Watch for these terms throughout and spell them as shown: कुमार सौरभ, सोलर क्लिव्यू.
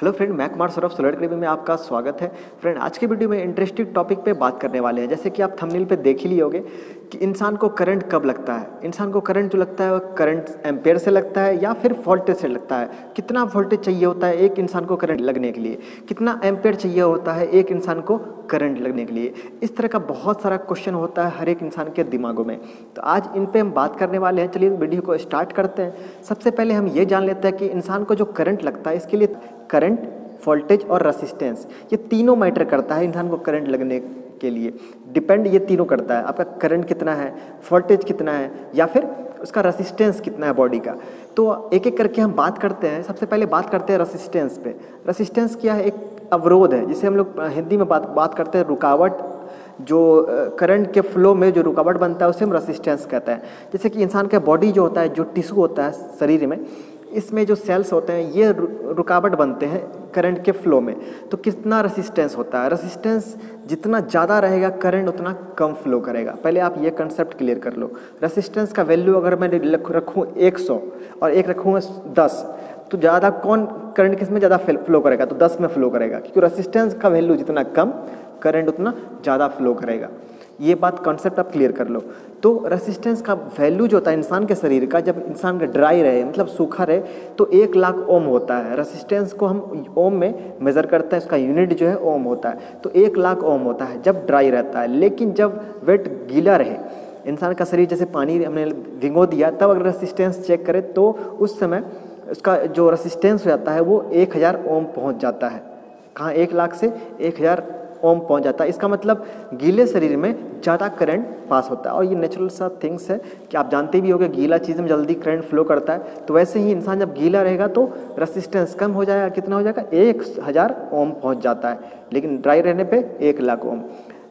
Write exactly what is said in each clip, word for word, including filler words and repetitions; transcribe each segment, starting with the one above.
Hello friend, मैं कुमार सौरभ, सोलर क्लिव्यू में आपका स्वागत है। फ्रेंड, आज के वीडियो में इंटरेस्टिंग टॉपिक पे बात करने वाले हैं। जैसे कि आप थंबनेल पे देख ही लिए होंगे कि इंसान को करंट कब लगता है। इंसान को करंट जो लगता है वह करंट एम्पेयर से लगता है या फिर वोल्टेज से लगता है। कितना वोल्टेज चाहिए होता है एक इंसान को करंट लगने के लिए, कितना एम्पेयर चाहिए होता है एक इंसान को करंट लगने के लिए, इस तरह का बहुत सारा क्वेश्चन होता है हर एक इंसान के दिमागों में। तो आज इन पर हम बात करने वाले हैं। चलिए वीडियो को स्टार्ट करते हैं। सबसे पहले हम ये जान लेते हैं कि इंसान को जो करंट लगता है इसके लिए करंट, वोल्टेज और रेसिस्टेंस ये तीनों मैटर करता है। इंसान को करंट लगने के लिए डिपेंड ये तीनों करता है। आपका करंट कितना है, वोल्टेज कितना है या फिर उसका रेसिस्टेंस कितना है बॉडी का। तो एक एक करके हम बात करते हैं। सबसे पहले बात करते हैं रेसिस्टेंस पे। रेसिस्टेंस क्या है? एक अवरोध है, जिसे हम लोग हिंदी में बात बात करते हैं रुकावट। जो करंट के फ्लो में जो रुकावट बनता है उसे हम रेसिस्टेंस कहते हैं। जैसे कि इंसान का बॉडी जो होता है, जो टिश्यू होता है शरीर में, इसमें जो सेल्स होते हैं ये रुकावट बनते हैं करंट के फ्लो में। तो कितना रेसिस्टेंस होता है? रेसिस्टेंस जितना ज़्यादा रहेगा करंट उतना कम फ्लो करेगा। पहले आप ये कंसेप्ट क्लियर कर लो। रेसिस्टेंस का वैल्यू अगर मैं रखूँ एक सौ और एक रखूँ दस, तो ज़्यादा कौन करंट किस में ज़्यादा फ्लो करेगा? तो दस में फ्लो करेगा, क्योंकि रेसिस्टेंस का वैल्यू जितना कम करंट उतना ज़्यादा फ्लो करेगा। ये बात कॉन्सेप्ट आप क्लियर कर लो। तो रेसिस्टेंस का वैल्यू जो होता है इंसान के शरीर का, जब इंसान का ड्राई रहे मतलब सूखा रहे, तो एक लाख ओम होता है। रेसिस्टेंस को हम ओम में मेज़र करते हैं, उसका यूनिट जो है ओम होता है। तो एक लाख ओम होता है जब ड्राई रहता है। लेकिन जब वेट गीला रहे, इंसान का शरीर जैसे पानी हमने भिगो दिया, तब अगर रेसिस्टेंस चेक करें तो उस समय उसका जो रेसिस्टेंस हो जाता है वो एक हज़ार ओम पहुँच जाता है। कहाँ? एक लाख से एक हज़ार ओम पहुंच जाता है। इसका मतलब गीले शरीर में ज़्यादा करंट पास होता है। और ये नेचुरल सा थिंग्स है कि आप जानते भी होंगे गीला चीज़ में जल्दी करंट फ्लो करता है। तो वैसे ही इंसान जब गीला रहेगा तो रेसिस्टेंस कम हो जाएगा। कितना हो जाएगा? एक हज़ार ओम पहुंच जाता है, लेकिन ड्राई रहने पे एक लाख ओम।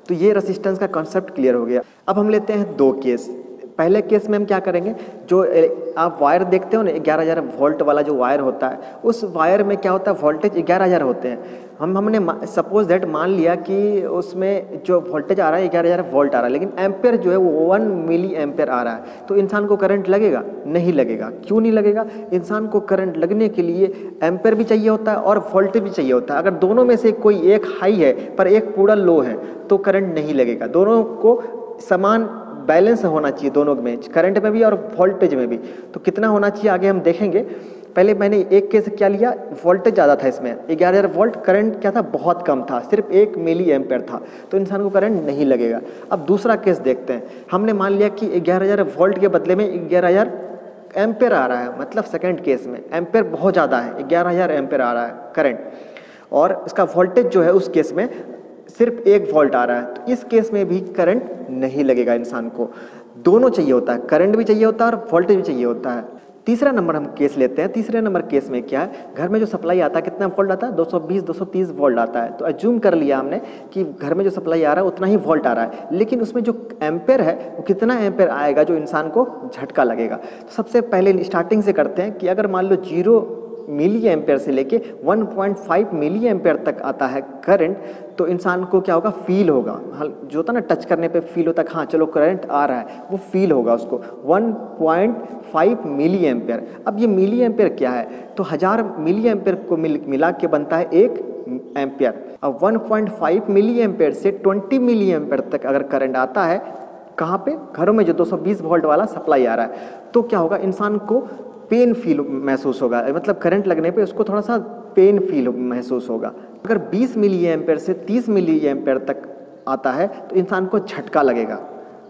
तो ये रेसिस्टेंस का कॉन्सेप्ट क्लियर हो गया। अब हम लेते हैं दो केस। पहले केस में हम क्या करेंगे, जो आप वायर देखते हो ना ग्यारह हज़ार वोल्ट वाला जो वायर होता है, उस वायर में क्या होता है वोल्टेज ग्यारह हज़ार होते हैं। हम हमने सपोज दैट मान लिया कि उसमें जो वोल्टेज आ रहा है ग्यारह हज़ार वोल्ट आ रहा है, लेकिन एम्पेयर जो है वो वन मिली एम्पेयर आ रहा है। तो इंसान को करंट लगेगा? नहीं लगेगा। क्यों नहीं लगेगा? इंसान को करंट लगने के लिए एम्पेयर भी चाहिए होता है और वोल्टेज भी चाहिए होता है। अगर दोनों में से कोई एक हाई है पर एक पूरा लो है तो करंट नहीं लगेगा। दोनों को समान बैलेंस होना चाहिए, दोनों में, करंट में भी और वोल्टेज में भी। तो कितना होना चाहिए आगे हम देखेंगे। पहले मैंने एक केस क्या लिया, वोल्टेज ज़्यादा था इसमें ग्यारह हज़ार वोल्ट, करंट क्या था बहुत कम था, सिर्फ एक मिली एम्पेयर था, तो इंसान को करंट नहीं लगेगा। अब दूसरा केस देखते हैं। हमने मान लिया कि ग्यारह हज़ार वोल्ट के बदले में ग्यारह हज़ार एम्पेयर आ रहा है, मतलब सेकंड केस में एम्पेयर बहुत ज़्यादा है, ग्यारह हज़ार एम्पेयर आ रहा है करंट, और इसका वोल्टेज जो है उस केस में सिर्फ एक वोल्ट आ रहा है। तो इस केस में भी करंट नहीं लगेगा इंसान को। दोनों चाहिए होता है, करंट भी चाहिए होता है और वोल्टेज भी चाहिए होता है। तीसरा नंबर हम केस लेते हैं। तीसरे नंबर केस में क्या है, घर में जो सप्लाई आता है कितना वोल्ट आता है? दो सौ बीस दो सौ तीस वोल्ट आता है। तो अज्यूम कर लिया हमने कि घर में जो सप्लाई आ रहा है उतना ही वोल्ट आ रहा है, लेकिन उसमें जो एम्पेयर है वो कितना एम्पेयर आएगा जो इंसान को झटका लगेगा। तो सबसे पहले स्टार्टिंग से करते हैं कि अगर मान लो जीरो मिली एम्पेयर से लेके one point five milliampere तक आता है करंट, तो इंसान को क्या होगा? फील होगा। जो होता है ना टच करने पे फील होता है, हाँ चलो करंट आ रहा है, वो फील होगा उसको। One point five milliampere. अब ये मिली एम्पेयर क्या है? तो हज़ार मिली एम्पेयर को मिल मिला के बनता है एक एम्पेयर। अब one point five milliampere से ट्वेंटी मिली एम्पेयर तक अगर करंट आता है, कहाँ पे? घरों में जो दो सौ बीस वोल्ट वाला सप्लाई आ रहा है, तो क्या होगा? इंसान को पेन फील महसूस होगा, मतलब करंट लगने पे उसको थोड़ा सा पेन फील महसूस होगा। अगर बीस मिली एम्पेयर से तीस मिली एम्पेयर तक आता है तो इंसान को झटका लगेगा,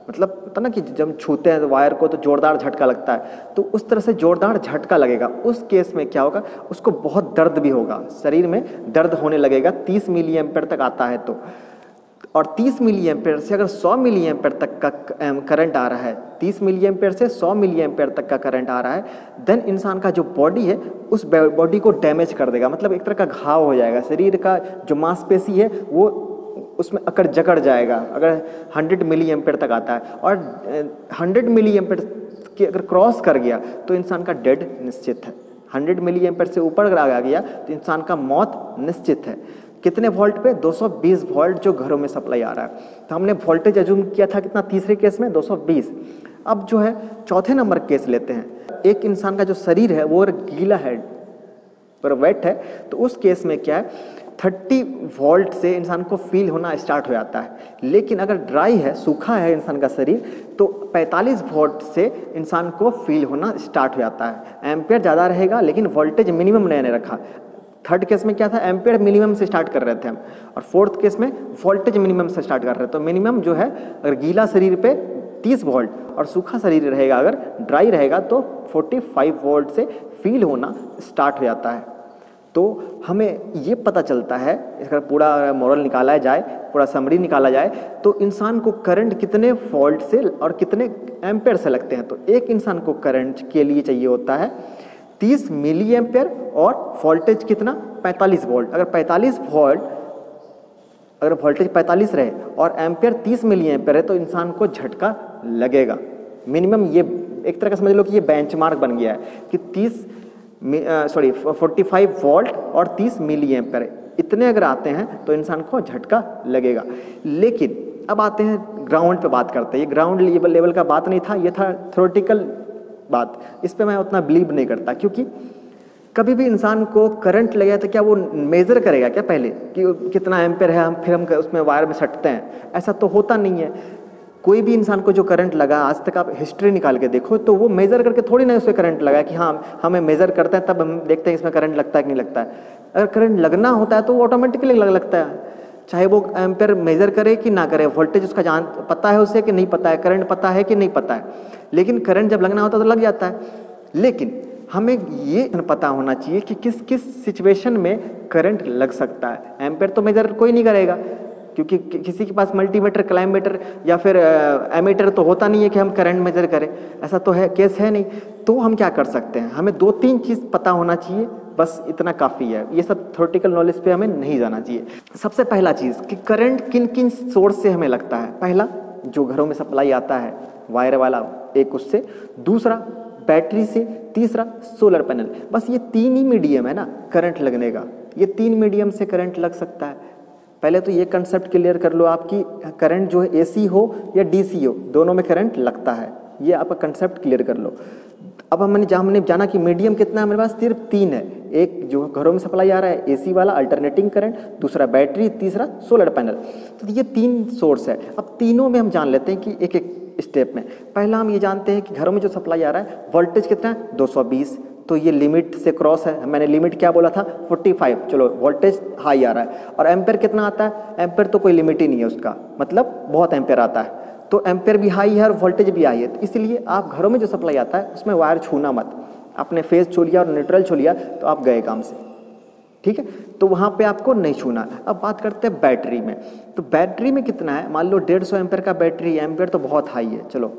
मतलब पता ना कि जब छूते हैं वायर को तो ज़ोरदार झटका लगता है, तो उस तरह से ज़ोरदार झटका लगेगा। उस केस में क्या होगा? उसको बहुत दर्द भी होगा, शरीर में दर्द होने लगेगा तीस मिली एम्पेयर तक आता है तो। और तीस मिली एम्पेयर से अगर सौ मिली एम्पेयर तक का करंट आ रहा है, तीस मिली एम्पेयर से सौ मिली एम्पेयर तक का करंट आ रहा है, देन इंसान का जो बॉडी है उस बॉडी को डैमेज कर देगा। मतलब एक तरह का घाव हो जाएगा, शरीर का जो मांसपेशी है वो उसमें अकड़ जकड़ जाएगा अगर हंड्रेड मिली एम्पेयर तक आता है। और हंड्रेड मिली एम्पेयर के अगर क्रॉस कर गया तो इंसान का डेड निश्चित है। हंड्रेड मिली एम्पेयर से ऊपर अगर आ गया तो इंसान का मौत निश्चित है। कितने वोल्ट पे? दो सौ बीस वोल्ट जो घरों में सप्लाई आ रहा है। तो हमने वोल्टेज अज्यूम किया था कितना तीसरे केस में? दो सौ बीस। अब जो है चौथे नंबर केस लेते हैं। एक इंसान का जो शरीर है वो गीला है, अगर वेट है तो उस केस में क्या है, तीस वोल्ट से इंसान को फील होना स्टार्ट हो जाता है। लेकिन अगर ड्राई है, सूखा है इंसान का शरीर, तो पैंतालीस वोल्ट से इंसान को फील होना स्टार्ट हो जाता है। एम्पियर ज़्यादा रहेगा लेकिन वोल्टेज मिनिमम नहीं रखा। थर्ड केस में क्या था, एम्पियर मिनिमम से स्टार्ट कर रहे थे हम, और फोर्थ केस में वोल्टेज मिनिमम से स्टार्ट कर रहे थे। तो मिनिमम जो है, अगर गीला शरीर पे तीस वोल्ट और सूखा शरीर रहेगा, अगर ड्राई रहेगा तो पैंतालीस वोल्ट से फील होना स्टार्ट हो जाता है। तो हमें ये पता चलता है, इसका पूरा मॉडल निकाला जाए, पूरा समरी निकाला जाए तो इंसान को करंट कितने वोल्ट से और कितने एम्पियर से लगते हैं। तो एक इंसान को करंट के लिए चाहिए होता है तीस मिली एम्पियर और वोल्टेज कितना, पैंतालीस वोल्ट। अगर पैंतालीस वोल्ट अगर वोल्टेज पैंतालीस रहे और एम्पियर तीस मिली एम्पियर है तो इंसान को झटका लगेगा। मिनिमम ये एक तरह का समझ लो कि ये बेंचमार्क बन गया है कि तीस सॉरी पैंतालीस वोल्ट और तीस मिली एम्पियर इतने अगर आते हैं तो इंसान को झटका लगेगा। लेकिन अब आते हैं ग्राउंड पे, बात करते हैं। ये ग्राउंड लेवल लेवल का बात नहीं था, ये था थ्योरेटिकल बात। इस पे मैं उतना बिलीव नहीं करता, क्योंकि कभी भी इंसान को करंट लगेगा तो क्या वो मेजर करेगा क्या पहले कि कितना एम्पियर है, हम फिर हम उसमें वायर में सटते हैं? ऐसा तो होता नहीं है। कोई भी इंसान को जो करंट लगा, आज तक आप हिस्ट्री निकाल के देखो तो वो मेजर करके थोड़ी ना उसमें करंट लगा कि हाँ हमें मेजर करते हैं तब हम देखते हैं इसमें करंट लगता है कि नहीं लगता है। अगर करंट लगना होता है तो वो ऑटोमेटिकली लगता है, चाहे वो एम्पियर मेजर करे कि ना करे, वोल्टेज उसका जान पता है उसे कि नहीं पता है, करंट पता है कि नहीं पता है, लेकिन करंट जब लगना होता है तो लग जाता है। लेकिन हमें ये पता होना चाहिए कि किस किस सिचुएशन में करंट लग सकता है। एम्पियर तो मेजर कोई नहीं करेगा, क्योंकि कि, किसी के पास मल्टीमीटर, क्लाइमीटर या फिर एमीटर तो होता नहीं है कि हम करंट मेजर करें, ऐसा तो है केस है नहीं। तो हम क्या कर सकते हैं, हमें दो तीन चीज़ पता होना चाहिए, बस इतना काफ़ी है। ये सब थ्योरेटिकल नॉलेज पे हमें नहीं जाना चाहिए। सबसे पहला चीज़ कि करंट किन किन सोर्स से हमें लगता है, पहला जो घरों में सप्लाई आता है वायर वाला, एक उससे, दूसरा बैटरी से, तीसरा सोलर पैनल। बस ये तीन ही मीडियम है ना करंट लगने का, ये तीन मीडियम से करंट लग सकता है। पहले तो ये कंसेप्ट क्लियर कर लो आपकी, करंट जो है एसी हो या डीसी हो, दोनों में करंट लगता है, ये आपका कंसेप्ट क्लियर कर लो। अब हमने जा, हमने जाना कि मीडियम कितना है हमारे पास, सिर्फ तीन है। एक जो घरों में सप्लाई आ रहा है एसी वाला अल्टरनेटिंग करंट, दूसरा बैटरी, तीसरा सोलर पैनल। तो ये तीन सोर्स है। अब तीनों में हम जान लेते हैं कि एक एक स्टेप में। पहला हम ये जानते हैं कि घरों में जो सप्लाई आ रहा है वोल्टेज कितना है, दो सौ बीस, तो ये लिमिट से क्रॉस है। मैंने लिमिट क्या बोला था, पैंतालीस, चलो वोल्टेज हाई आ रहा है। और एम्पियर कितना आता है, एम्पियर तो कोई लिमिट ही नहीं है उसका, मतलब बहुत एम्पियर आता है, तो एम्पियर भी हाई है और वोल्टेज भी हाई है। तो इसलिए आप घरों में जो सप्लाई आता है उसमें वायर छूना मत। आपने फेज छू लिया और न्यूट्रल छू लिया तो आप गए काम से, ठीक है, तो वहाँ पे आपको नहीं छूना। अब बात करते हैं बैटरी में, तो बैटरी में कितना है, मान लो डेढ़ सौ एम्पियर का बैटरी, एम्पियर तो बहुत हाई है, चलो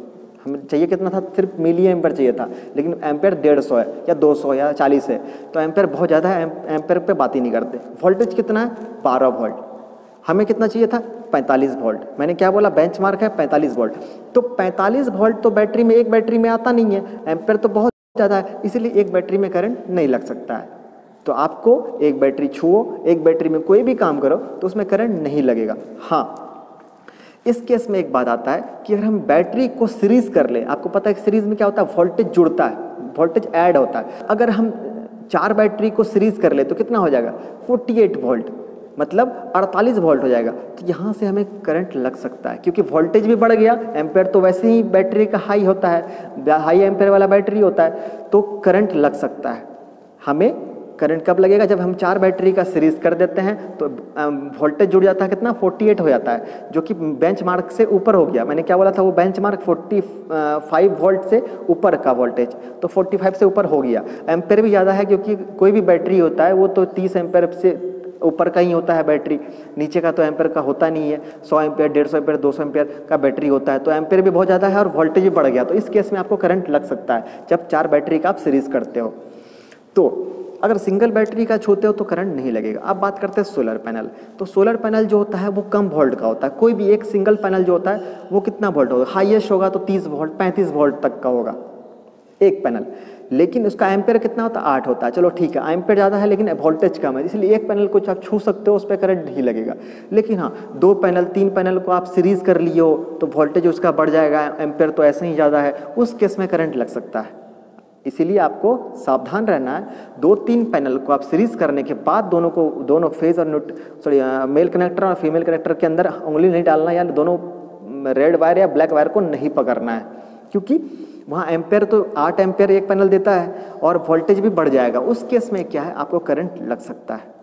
हमें चाहिए कितना था, सिर्फ मिली एम्पियर चाहिए था, लेकिन एम्पियर डेढ़ सौ है या दो सौ या चालीस है, तो एम्पियर बहुत ज़्यादा है, एम्पियर पे बात ही नहीं करते। वोल्टेज कितना है, बारह वोल्ट, हमें कितना चाहिए था, पैंतालीस वोल्ट। मैंने क्या बोला, बेंचमार्क है पैंतालीस वोल्ट। तो पैंतालीस वोल्ट तो बैटरी में, एक बैटरी में आता नहीं है, एम्पियर तो बहुत ज़्यादा है, इसीलिए एक बैटरी में करंट नहीं लग सकता है। तो आपको एक बैटरी छुओ, एक बैटरी में कोई भी काम करो तो उसमें करंट नहीं लगेगा। हाँ, इस केस में एक बात आता है कि अगर हम बैटरी को सीरीज कर ले, आपको पता है कि सीरीज में क्या होता है, वोल्टेज जुड़ता है, वोल्टेज ऐड होता है। अगर हम चार बैटरी को सीरीज कर ले तो कितना हो जाएगा, अड़तालीस वोल्ट, मतलब अड़तालीस वोल्ट हो जाएगा। तो यहाँ से हमें करंट लग सकता है, क्योंकि वोल्टेज भी बढ़ गया, एम्पियर तो वैसे ही बैटरी का हाई होता है, हाई एम्पियर वाला बैटरी होता है, तो करंट लग सकता है। हमें करंट कब लगेगा, जब हम चार बैटरी का सीरीज कर देते हैं तो वोल्टेज जुड़ जाता है, कितना, अड़तालीस हो जाता है, जो कि बेंचमार्क से ऊपर हो गया। मैंने क्या बोला था, वो बेंचमार्क पैंतालीस वोल्ट से ऊपर का वोल्टेज, तो पैंतालीस से ऊपर हो गया। एम्पियर भी ज़्यादा है, क्योंकि कोई भी बैटरी होता है वो तो तीस एम्पियर से ऊपर का ही होता है, बैटरी नीचे का तो एम्पियर का होता नहीं है, सौ एम्पियर, डेढ़ सौ एम्पियर, दो सौ एम्पियर का बैटरी होता है, तो एम्पियर भी बहुत ज़्यादा है और वोल्टेज भी बढ़ गया। तो इस केस में आपको करंट लग सकता है जब चार बैटरी का आप सीरीज करते हो। तो अगर सिंगल बैटरी का छूते हो तो करंट नहीं लगेगा। अब बात करते हैं सोलर पैनल, तो सोलर पैनल जो होता है वो कम वोल्ट का होता है। कोई भी एक सिंगल पैनल जो होता है वो कितना वोल्ट होगा, हाईएस्ट होगा तो तीस वोल्ट, पैंतीस वोल्ट तक का होगा एक पैनल, लेकिन उसका एम्पियर कितना होता है, आठ होता है, चलो ठीक है, एम्पियर ज़्यादा है लेकिन वोल्टेज कम है, इसलिए एक पैनल को आप छू सकते हो, उस पर करंट नहीं लगेगा। लेकिन हाँ, दो पैनल, तीन पैनल को आप सीरीज कर लिए हो तो वोल्टेज उसका बढ़ जाएगा, एम्पियर तो ऐसे ही ज़्यादा है, उस केस में करंट लग सकता है। इसीलिए आपको सावधान रहना है। दो तीन पैनल को आप सीरीज करने के बाद दोनों को दोनों फेज और न्यूट सॉरी मेल कनेक्टर और फीमेल कनेक्टर के अंदर उंगली नहीं डालना, या दोनों रेड वायर या ब्लैक वायर को नहीं पकड़ना है, क्योंकि वहाँ एम्पेयर तो आठ एम्पेयर एक पैनल देता है और वोल्टेज भी बढ़ जाएगा। उस केस में क्या है, आपको करंट लग सकता है।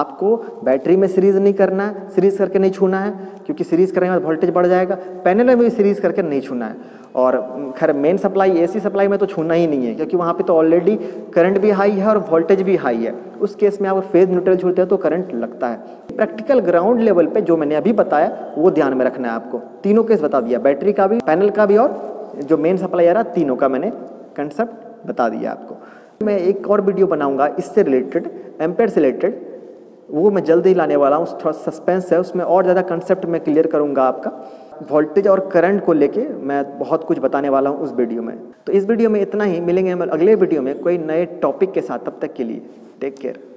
आपको बैटरी में सीरीज नहीं करना है, सीरीज करके नहीं छूना है, क्योंकि सीरीज करने के बाद वोल्टेज बढ़ जाएगा। पैनल में भी सीरीज करके नहीं छूना है, और खैर मेन सप्लाई एसी सप्लाई में तो छूना ही नहीं है, क्योंकि वहाँ पे तो ऑलरेडी करंट भी हाई है और वोल्टेज भी हाई है। उस केस में आप फेज न्यूट्रल छूते हैं तो करंट लगता है। प्रैक्टिकल ग्राउंड लेवल पर जो मैंने अभी बताया वो ध्यान में रखना है आपको। तीनों केस बता दिया, बैटरी का भी, पैनल का भी, और जो मेन सप्लाई आ रहा है, तीनों का मैंने कंसेप्ट बता दिया आपको। मैं एक और वीडियो बनाऊँगा इससे रिलेटेड, एम्पेयर से रिलेटेड, वो मैं जल्द ही लाने वाला हूँ। थोड़ा सस्पेंस है उसमें, और ज़्यादा कंसेप्ट मैं क्लियर करूँगा आपका। वोल्टेज और करंट को लेके मैं बहुत कुछ बताने वाला हूँ उस वीडियो में। तो इस वीडियो में इतना ही, मिलेंगे हम अगले वीडियो में कोई नए टॉपिक के साथ। तब तक के लिए टेक केयर।